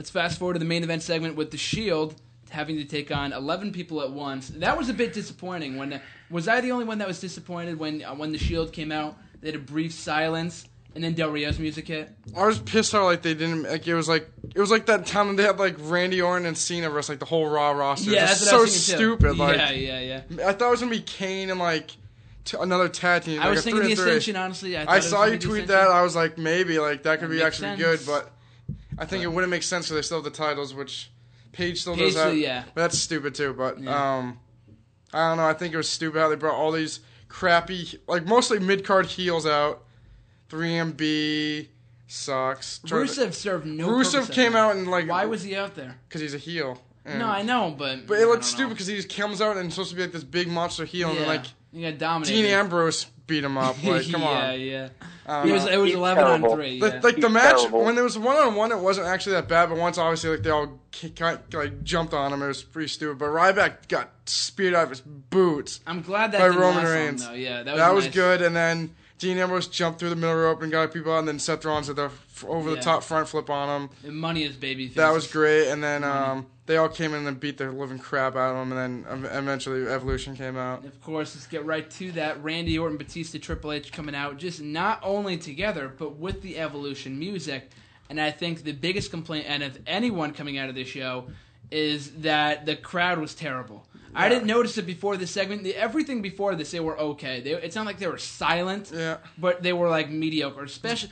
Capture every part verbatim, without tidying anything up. Let's fast forward to the main event segment with the Shield having to take on eleven people at once. That was a bit disappointing. When was I the only one that was disappointed when uh, when the Shield came out? They had a brief silence, and then Del Rio's music hit. I was pissed out like they didn't. Like it was like it was like that time when they had like Randy Orton and Cena versus like the whole Raw roster. Yeah, that's what so I was thinking stupid. Too. Like yeah, yeah, yeah. I thought it was gonna be Kane and like t- another tag team. I like was thinking the Ascension. Honestly, I, I saw you tweet that. I was like, maybe like that could that be actually sense. Good, but I think but, it wouldn't make sense because they still have the titles, which. Paige still Paige does that, yeah. But that's stupid too. But yeah. um, I don't know. I think it was stupid how they brought all these crappy, like mostly mid-card heels out. three M B sucks. Rusev to, served no. Rusev came out and like. Why was he out there? Because he's a heel. No, I know, but but it looks stupid because he comes out and it's supposed to be like this big monster heel yeah. and like you got dominated. Dean Ambrose beat him up. Like come yeah, on. Yeah, yeah. It was it was he's eleven terrible. On three. Yeah. The, like he's the match terrible. When there was one on one, it wasn't actually that bad. But once obviously like they all got, like jumped on him, it was pretty stupid. But Ryback got speared out of his boots. I'm glad that by didn't Roman Reigns. Him, yeah, that was, that nice. Was good. And then Dean Ambrose jumped through the middle rope and got people out, and then Seth Rollins did the over yeah. the top front flip on him. And money is baby. Faces. That was great. And then mm-hmm. um. They all came in and beat the living crap out of them, and then eventually Evolution came out. Of course, let's get right to that. Randy Orton, Batista, Triple H coming out, just not only together, but with the Evolution music. And I think the biggest complaint, and of anyone coming out of this show, is that the crowd was terrible. Yeah. I didn't notice it before this segment. The, everything before this, they were okay. They, it's not like they were silent, yeah. but they were like mediocre, especially...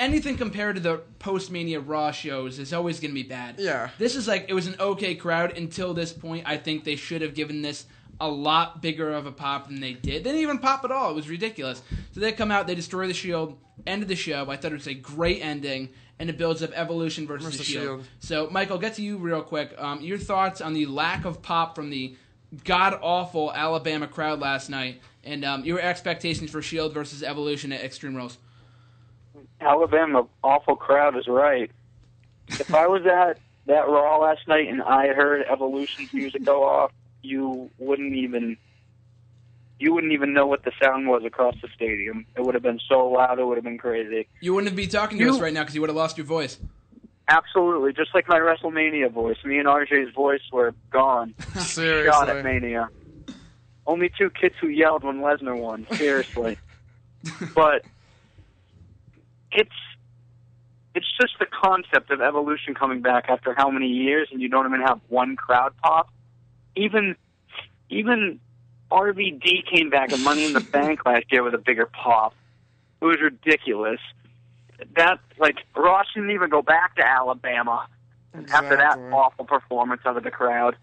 Anything compared to the post-Mania Raw shows is always going to be bad. Yeah. This is like, it was an okay crowd until this point. I think they should have given this a lot bigger of a pop than they did. They didn't even pop at all. It was ridiculous. So they come out, they destroy the Shield, ended the show. I thought it was a great ending, and it builds up Evolution versus, versus the Shield. Shield. So, Mike, I'll get to you real quick. Um, your thoughts on the lack of pop from the god-awful Alabama crowd last night, and um, your expectations for Shield versus Evolution at Extreme Rules. Alabama awful crowd is right. If I was at that Raw last night and I heard Evolution's music go off, you wouldn't even you wouldn't even know what the sound was across the stadium. It would have been so loud, it would have been crazy. You wouldn't be talking to you, us right now because you would have lost your voice. Absolutely, just like my WrestleMania voice. Me and R J's voice were gone. Seriously. Shot at Mania. Only two kids who yelled when Lesnar won. Seriously. But... It's it's just the concept of Evolution coming back after how many years, and you don't even have one crowd pop. Even even R V D came back and Money in the Bank last year with a bigger pop. It was ridiculous. That like Raw shouldn't even go back to Alabama exactly. after that awful performance out of the crowd.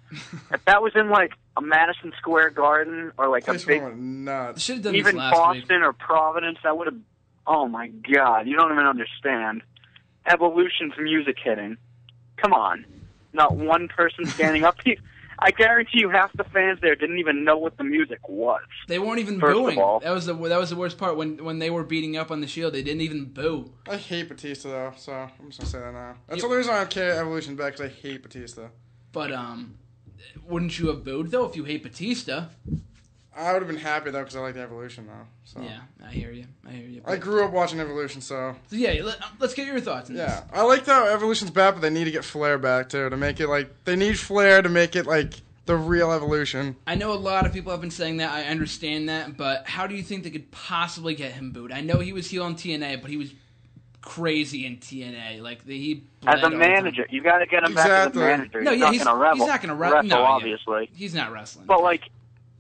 If that was in like a Madison Square Garden or like Place a big nuts. Even Boston week. Or Providence, that would have. Oh, my God. You don't even understand. Evolution's music hitting. Come on. Not one person standing up. I guarantee you half the fans there didn't even know what the music was. They weren't even booing. That was the that was the worst part. When when they were beating up on the Shield, they didn't even boo. I hate Batista, though, so I'm just going to say that now. That's the only reason I don't care Evolution back, because I hate Batista. But um, wouldn't you have booed, though, if you hate Batista? I would have been happy, though, because I like the Evolution, though. So. Yeah, I hear you. I hear you. I grew up watching Evolution, so... so yeah, let, let's get your thoughts on yeah. this. Yeah, I like how Evolution's back, but they need to get Flair back, too, to make it, like... They need Flair to make it, like, the real Evolution. I know a lot of people have been saying that. I understand that, but how do you think they could possibly get him booed? I know he was heel on T N A, but he was crazy in T N A. Like, the, he... As a manager. You got to get him exactly. back as a manager. No, he's yeah, not he's, gonna he's not going to re- wrestle, no, obviously. Yeah. He's not wrestling. But, like...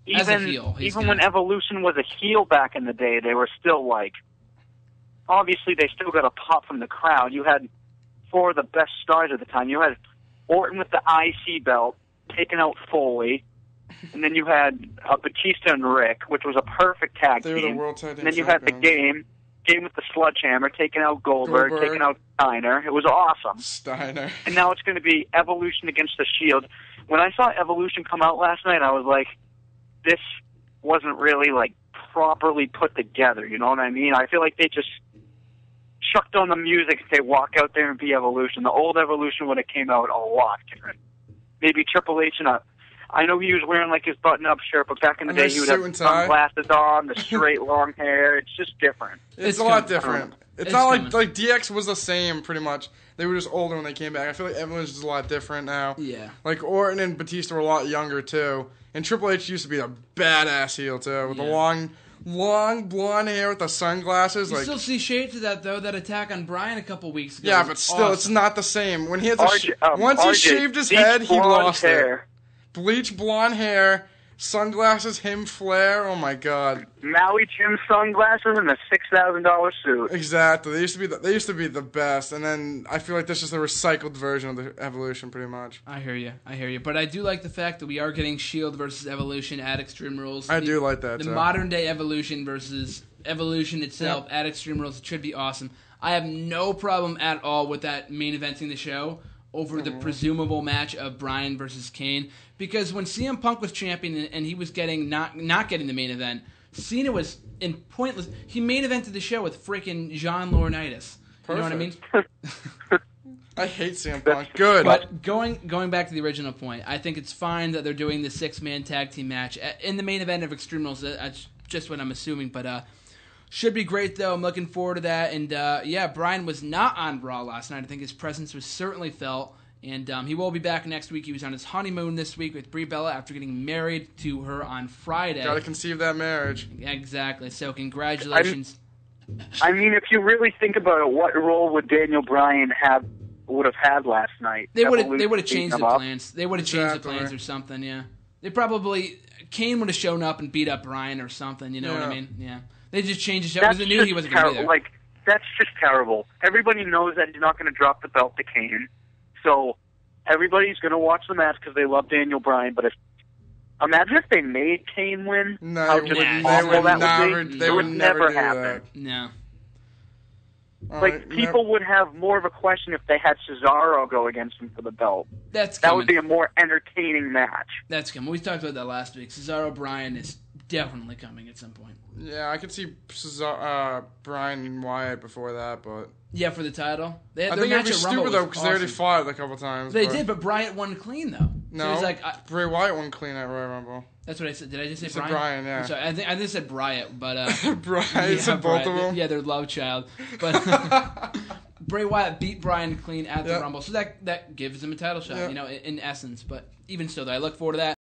Even, As a heel, even gonna... when Evolution was a heel back in the day, they were still like... Obviously, they still got a pop from the crowd. You had four of the best stars at the time. You had Orton with the I C belt, taking out Foley. And then you had uh, Batista and Rick, which was a perfect tag they team. Were the world tag team. And then you had the game, game with the sledgehammer, taking out Goldberg, Goldberg, taking out Steiner. It was awesome. Steiner. And now it's going to be Evolution against the Shield. When I saw Evolution come out last night, I was like... This wasn't really, like, properly put together, you know what I mean? I feel like they just chucked on the music and they walk out there and be Evolution. The old Evolution would have came out a lot different. Maybe Triple H and a... I know he was wearing, like, his button-up shirt, but back in the and day he would have sunglasses on, the straight long hair. It's just different. It's, it's a lot different. It's, it's not coming. like like D X was the same, pretty much. They were just older when they came back. I feel like everyone's just a lot different now. Yeah. Like, Orton and Batista were a lot younger, too. And Triple H used to be a badass heel, too, with yeah. the long, long blonde hair with the sunglasses. You like, still see shades of that, though, that attack on Bryan a couple weeks ago. Yeah, but still, awesome. It's not the same. When he had R J, sh- um, Once R J, he shaved his head, he lost hair. it. Bleach blonde hair. Sunglasses, him, Flair, oh my god. Maui Jim sunglasses and a six thousand dollars suit. Exactly. They used to be the, they used to be the best, and then I feel like this is the recycled version of the Evolution, pretty much. I hear you. I hear you. But I do like the fact that we are getting Shield versus Evolution at Extreme Rules. I the, do like that, The too. modern-day Evolution versus Evolution itself yep. at Extreme Rules. It should be awesome. I have no problem at all with that main eventing the show over the presumable match of Bryan versus Kane. Because when C M Punk was champion and he was getting not not getting the main event, Cena was in pointless... He main evented the show with freaking John Laurinaitis. Perfect. You know what I mean? I hate C M Punk. Good. But going going back to the original point, I think it's fine that they're doing the six-man tag team match in the main event of Extreme Rules. That's just what I'm assuming, but... uh should be great, though. I'm looking forward to that. And, uh, yeah, Bryan was not on Raw last night. I think his presence was certainly felt. And um, he will be back next week. He was on his honeymoon this week with Brie Bella after getting married to her on Friday. Gotta conceive that marriage. Exactly. So, congratulations. I, I mean, if you really think about it, what role would Daniel Bryan have would have had last night? They would have they would have changed the up? plans. They would have exactly. changed the plans or something, yeah. They probably... Kane would have shown up and beat up Bryan or something, you know yeah. what I mean? Yeah. They just changed his show because they knew he wasn't ter- going to be there. Like, that's just terrible. Everybody knows that he's not going to drop the belt to Kane. So everybody's going to watch the match because they love Daniel Bryan. But if, imagine if they made Kane win. No, how just nah, awful they would that never, would be. They would, would never, never happen. That. No. Like, right, people no. would have more of a question if they had Cesaro go against him for the belt. That's That coming. would be a more entertaining match. That's coming. We talked about that last week. Cesaro Bryan is definitely coming at some point. Yeah, I could see Cesaro, uh, Bryan and Wyatt before that, but... Yeah, for the title? They, I think it would be stupid, though, because awesome. they already fought a couple times. They but... did, but Bryant won clean, though. No, so it was like, I... Bray Wyatt won clean at Royal Rumble. That's what I said. Did I just say Bryan? Bryan, yeah. I'm sorry, I think I just said Bryant, but... Uh, Bryan, yeah, said Bryant, both of them? Yeah, their love child. But Bray Wyatt beat Bryan clean at the yep. Rumble, so that, that gives him a title shot, yep. you know, in, in essence. But even still, though, I look forward to that.